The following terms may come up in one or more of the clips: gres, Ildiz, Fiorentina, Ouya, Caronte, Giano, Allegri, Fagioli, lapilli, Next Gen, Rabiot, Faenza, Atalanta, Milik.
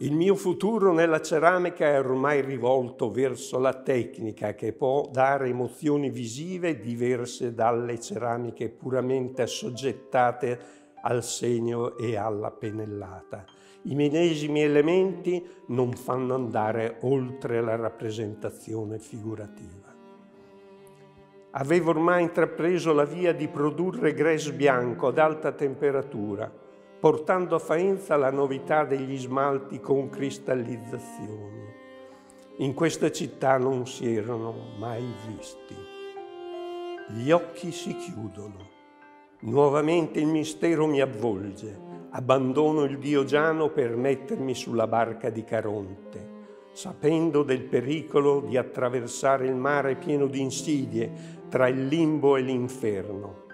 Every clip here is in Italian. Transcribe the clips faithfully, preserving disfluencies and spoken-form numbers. Il mio futuro nella ceramica è ormai rivolto verso la tecnica che può dare emozioni visive diverse dalle ceramiche puramente soggettate al segno e alla pennellata. I medesimi elementi non fanno andare oltre la rappresentazione figurativa. Avevo ormai intrapreso la via di produrre gres bianco ad alta temperatura, portando a Faenza la novità degli smalti con cristallizzazioni. In questa città non si erano mai visti. Gli occhi si chiudono. Nuovamente il mistero mi avvolge. Abbandono il dio Giano per mettermi sulla barca di Caronte, sapendo del pericolo di attraversare il mare pieno di insidie tra il limbo e l'inferno.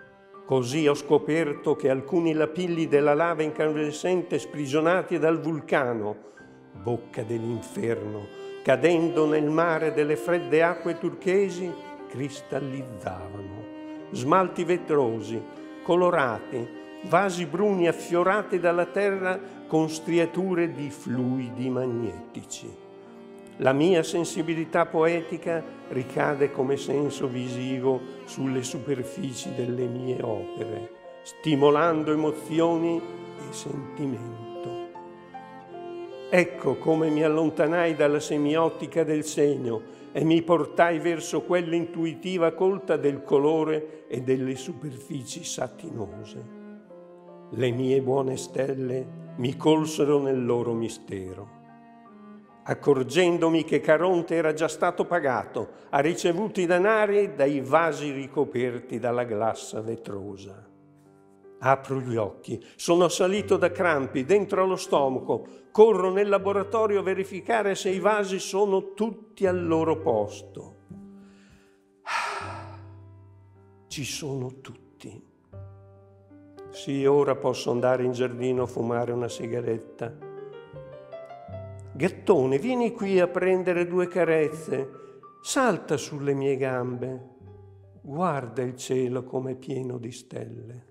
Così ho scoperto che alcuni lapilli della lava incandescente sprigionati dal vulcano, bocca dell'inferno, cadendo nel mare delle fredde acque turchesi, cristallizzavano. Smalti vetrosi, colorati, vasi bruni affiorati dalla terra con striature di fluidi magnetici. La mia sensibilità poetica ricade come senso visivo sulle superfici delle mie opere, stimolando emozioni e sentimento. Ecco come mi allontanai dalla semiotica del segno e mi portai verso quell'intuitiva colta del colore e delle superfici satinose. Le mie buone stelle mi colsero nel loro mistero. Accorgendomi che Caronte era già stato pagato, ha ricevuto i denari dai vasi ricoperti dalla glassa vetrosa. Apro gli occhi, sono assalito da crampi dentro allo stomaco, corro nel laboratorio a verificare se i vasi sono tutti al loro posto. Ci sono tutti. Sì, ora posso andare in giardino a fumare una sigaretta. Gattone, vieni qui a prendere due carezze, salta sulle mie gambe, guarda il cielo com'è pieno di stelle.